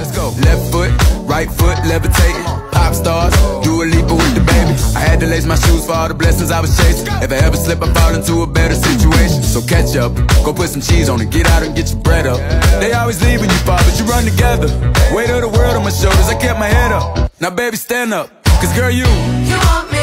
Let's go. Left foot, right foot, levitating. Pop stars, do a leaper with the baby. I had to lace my shoes for all the blessings I was chasing. If I ever slip, I fall into a better situation. So catch up, go put some cheese on it. Get out and get your bread up. They always leave when you fall, but you run together. Weight of the world on my shoulders, I kept my head up. Now baby, stand up, cause girl, you want me.